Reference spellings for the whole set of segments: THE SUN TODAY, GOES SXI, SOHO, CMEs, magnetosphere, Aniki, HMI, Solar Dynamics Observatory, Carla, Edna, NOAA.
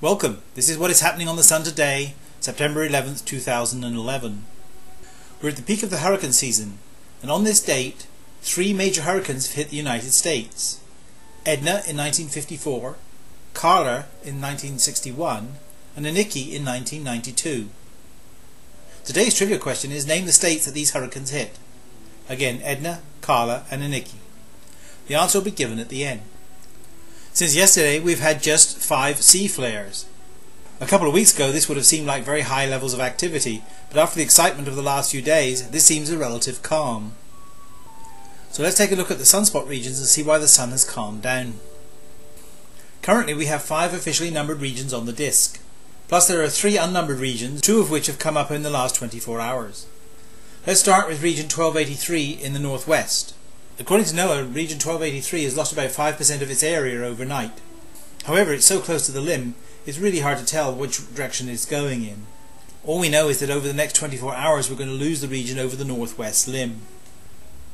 Welcome, this is what is happening on the Sun today, September 11th, 2011. We're at the peak of the hurricane season, and on this date, three major hurricanes have hit the United States. Edna in 1954, Carla in 1961, and Aniki in 1992. Today's trivia question is, name the states that these hurricanes hit. Again, Edna, Carla, and Aniki. The answer will be given at the end. Since yesterday we've had just 5 sea flares. A couple of weeks ago this would have seemed like very high levels of activity, but after the excitement of the last few days this seems a relative calm. So let's take a look at the sunspot regions and see why the Sun has calmed down. Currently we have 5 officially numbered regions on the disk, plus there are 3 unnumbered regions, 2 of which have come up in the last 24 hours. Let's start with region 1283 in the northwest. According to NOAA, region 1283 has lost about 5% of its area overnight. However, it's so close to the limb, it's really hard to tell which direction it's going in. All we know is that over the next 24 hours we're going to lose the region over the northwest limb.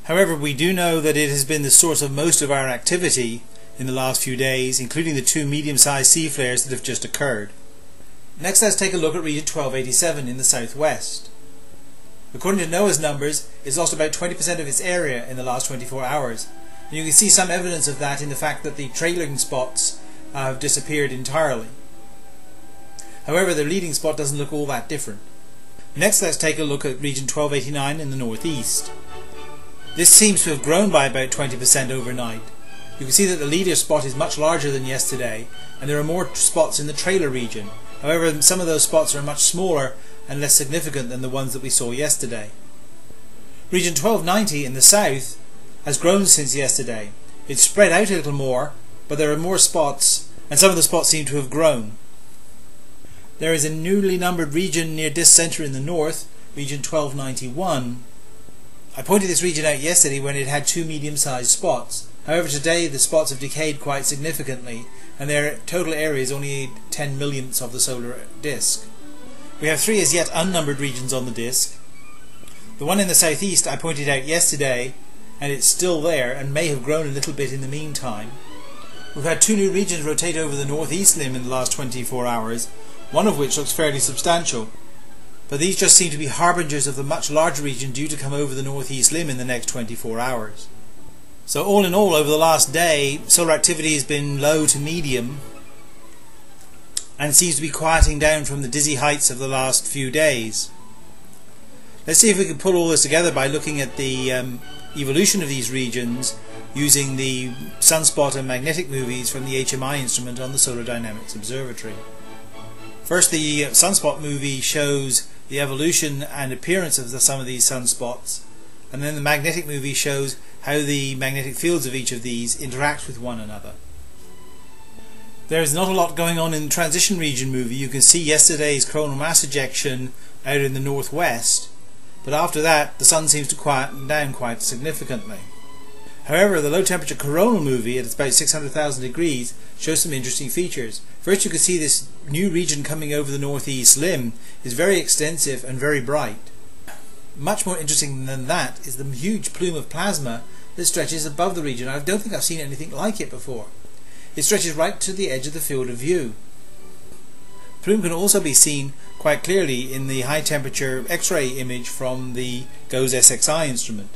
However, we do know that it has been the source of most of our activity in the last few days, including the 2 medium-sized sea flares that have just occurred. Next, let's take a look at region 1287 in the southwest. According to NOAA's numbers, it's lost about 20% of its area in the last 24 hours. And you can see some evidence of that in the fact that the trailing spots have disappeared entirely. However, the leading spot doesn't look all that different. Next, let's take a look at region 1289 in the northeast. This seems to have grown by about 20% overnight. You can see that the leader spot is much larger than yesterday, and there are more spots in the trailer region. However, some of those spots are much smaller and less significant than the ones that we saw yesterday. Region 1290 in the south has grown since yesterday. It's spread out a little more, but there are more spots, and some of the spots seem to have grown. There is a newly numbered region near disk center in the north, region 1291. I pointed this region out yesterday when it had 2 medium-sized spots. However, today the spots have decayed quite significantly, and their total area is only 10 millionths of the solar disk. We have 3 as yet unnumbered regions on the disk. The one in the southeast I pointed out yesterday, and it's still there and may have grown a little bit in the meantime. We've had 2 new regions rotate over the northeast limb in the last 24 hours, one of which looks fairly substantial. But these just seem to be harbingers of the much larger region due to come over the northeast limb in the next 24 hours. So all in all, over the last day, solar activity has been low to medium, and seems to be quieting down from the dizzy heights of the last few days. Let's see if we can pull all this together by looking at the evolution of these regions using the sunspot and magnetic movies from the HMI instrument on the Solar Dynamics Observatory. First, the sunspot movie shows the evolution and appearance of some of these sunspots, and then the magnetic movie shows how the magnetic fields of each of these interact with one another. There is not a lot going on in the transition region movie. You can see yesterday's coronal mass ejection out in the northwest, but after that the Sun seems to quieten down quite significantly. However, the low temperature coronal movie at about 600,000 degrees shows some interesting features. First, you can see this new region coming over the northeast limb is very extensive and very bright. Much more interesting than that is the huge plume of plasma that stretches above the region. I don't think I've seen anything like it before. It stretches right to the edge of the field of view. Plume can also be seen quite clearly in the high temperature X-ray image from the GOES SXI instrument.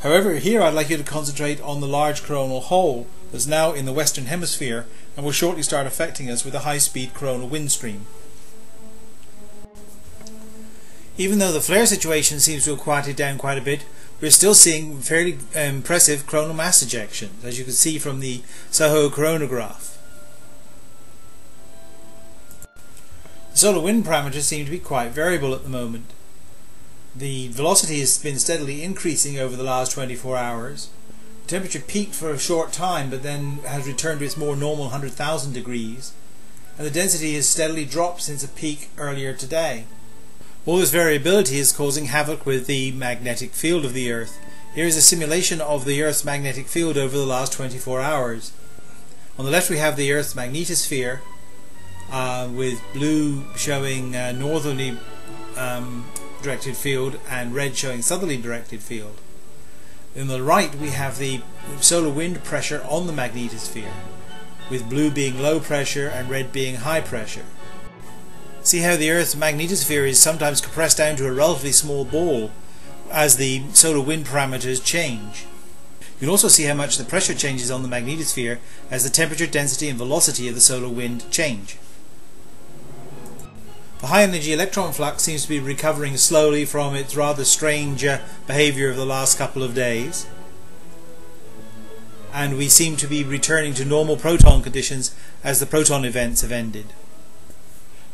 However, here I'd like you to concentrate on the large coronal hole that's now in the western hemisphere and will shortly start affecting us with a high-speed coronal wind stream. Even though the flare situation seems to have quieted down quite a bit, we're still seeing fairly impressive coronal mass ejections, as you can see from the SOHO coronagraph. The solar wind parameters seem to be quite variable at the moment. The velocity has been steadily increasing over the last 24 hours. The temperature peaked for a short time but then has returned to its more normal 100,000 degrees, and the density has steadily dropped since a peak earlier today. All this variability is causing havoc with the magnetic field of the Earth. Here is a simulation of the Earth's magnetic field over the last 24 hours. On the left we have the Earth's magnetosphere, with blue showing northerly directed field and red showing southerly directed field. On the right we have the solar wind pressure on the magnetosphere. with blue being low pressure and red being high pressure. See how the Earth's magnetosphere is sometimes compressed down to a relatively small ball as the solar wind parameters change. You can also see how much the pressure changes on the magnetosphere as the temperature, density and velocity of the solar wind change. The high energy electron flux seems to be recovering slowly from its rather strange behaviour of the last couple of days, and we seem to be returning to normal proton conditions as the proton events have ended.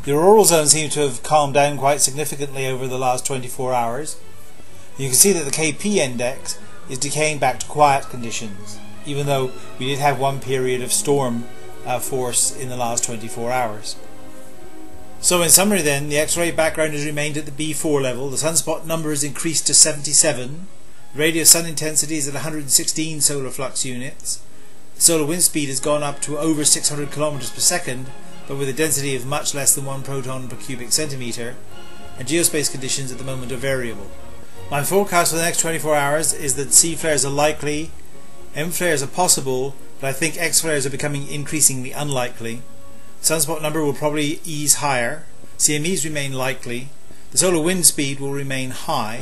The auroral zone seems to have calmed down quite significantly over the last 24 hours. You can see that the KP index is decaying back to quiet conditions, even though we did have one period of storm force in the last 24 hours. So in summary then, the X-ray background has remained at the B4 level, the sunspot number has increased to 77, the radial sun intensity is at 116 solar flux units, the solar wind speed has gone up to over 600 kilometers per second, but with a density of much less than 1 proton per cubic centimeter, and geospace conditions at the moment are variable. My forecast for the next 24 hours is that C flares are likely, M flares are possible, but I think X flares are becoming increasingly unlikely. Sunspot number will probably ease higher, CMEs remain likely, the solar wind speed will remain high,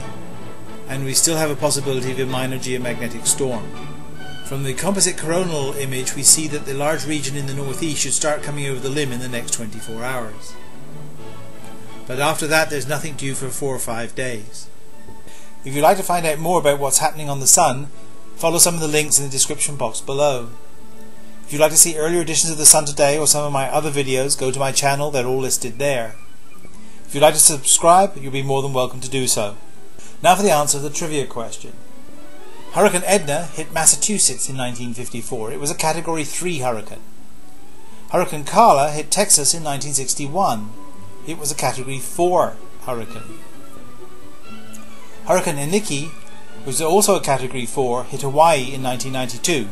and we still have a possibility of a minor geomagnetic storm. From the composite coronal image we see that the large region in the northeast should start coming over the limb in the next 24 hours. But after that there's nothing due for 4 or 5 days. If you'd like to find out more about what's happening on the Sun, follow some of the links in the description box below. If you'd like to see earlier editions of The Sun Today or some of my other videos, go to my channel, they're all listed there. If you'd like to subscribe, you'll be more than welcome to do so. Now for the answer to the trivia question. Hurricane Edna hit Massachusetts in 1954. It was a Category 3 hurricane. Hurricane Carla hit Texas in 1961. It was a Category 4 hurricane. Hurricane Iniki was also a Category 4, hit Hawaii in 1992.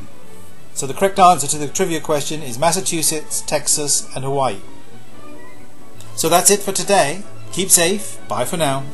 So the correct answer to the trivia question is Massachusetts, Texas and Hawaii. So that's it for today. Keep safe. Bye for now.